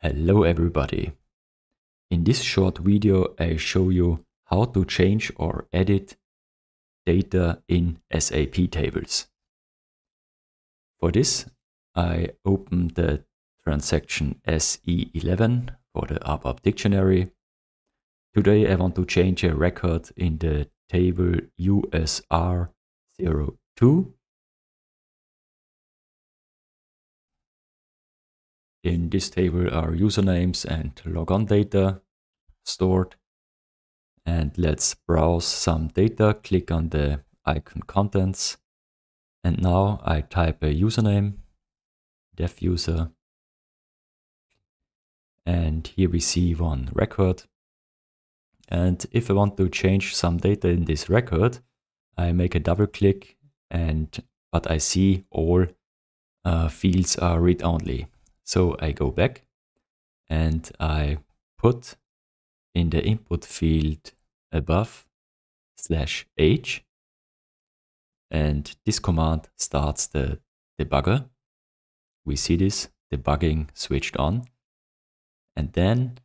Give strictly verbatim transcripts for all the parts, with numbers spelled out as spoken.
Hello everybody. In this short video I show you how to change or edit data in S A P tables. For this I open the transaction S E eleven for the ABAP dictionary. Today I want to change a record in the table U S R zero two. In this table are usernames and logon data stored. And let's browse some data, click on the icon contents. And now I type a username, def user. And here we see one record. And if I want to change some data in this record, I make a double click, and but I see all uh, fields are read-only. So I go back and I put in the input field above slash h, and this command starts the debugger. We see this debugging switched on, and then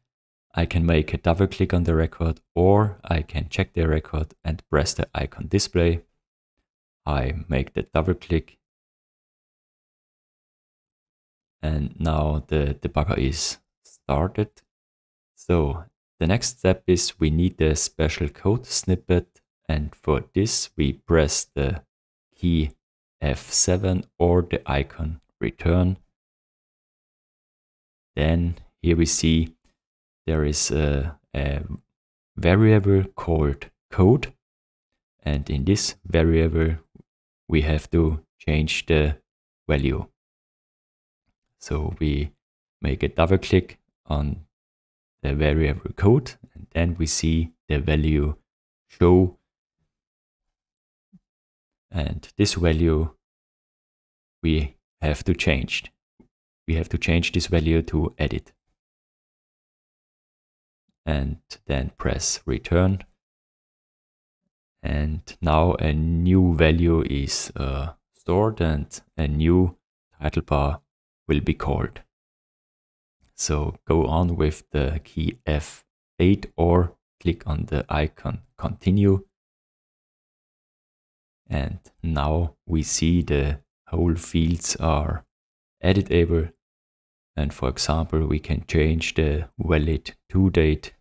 I can make a double click on the record, or I can check the record and press the icon display. I make the double click. And now the debugger is started. So the next step is we need a special code snippet. And for this, we press the key F seven or the icon return. Then here we see there is a, a variable called code. And in this variable, we have to change the value. So we make a double click on the variable code, and then we see the value show. And this value we have to change. We have to change this value to edit. And then press return. And now a new value is uh, stored, and a new title bar will be called. So go on with the key F eight or click on the icon continue. And now we see the whole fields are editable. And for example, we can change the valid to date.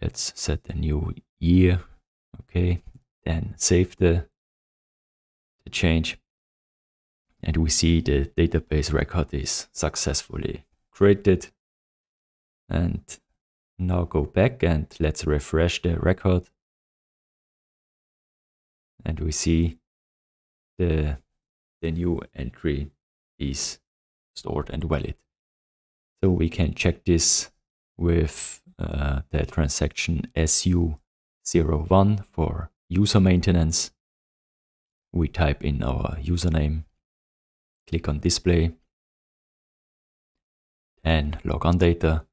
Let's set a new year. Okay, then save the, the change. And we see the database record is successfully created. And now go back and let's refresh the record. And we see the, the new entry is stored and valid. So we can check this with uh, the transaction S U zero one for user maintenance. We type in our username. Click on display and logon data,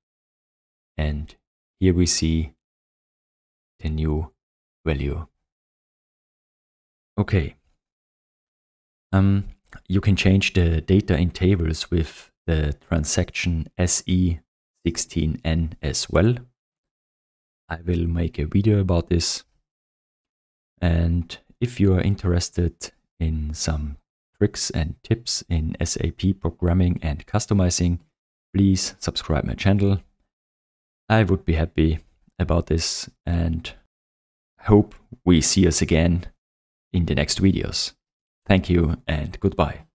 and here we see the new value. Okay, um, you can change the data in tables with the transaction S E sixteen N as well. I will make a video about this, and if you are interested in some tricks and tips in S A P programming and customizing, please subscribe my channel. I would be happy about this, and hope we see us again in the next videos. Thank you and goodbye.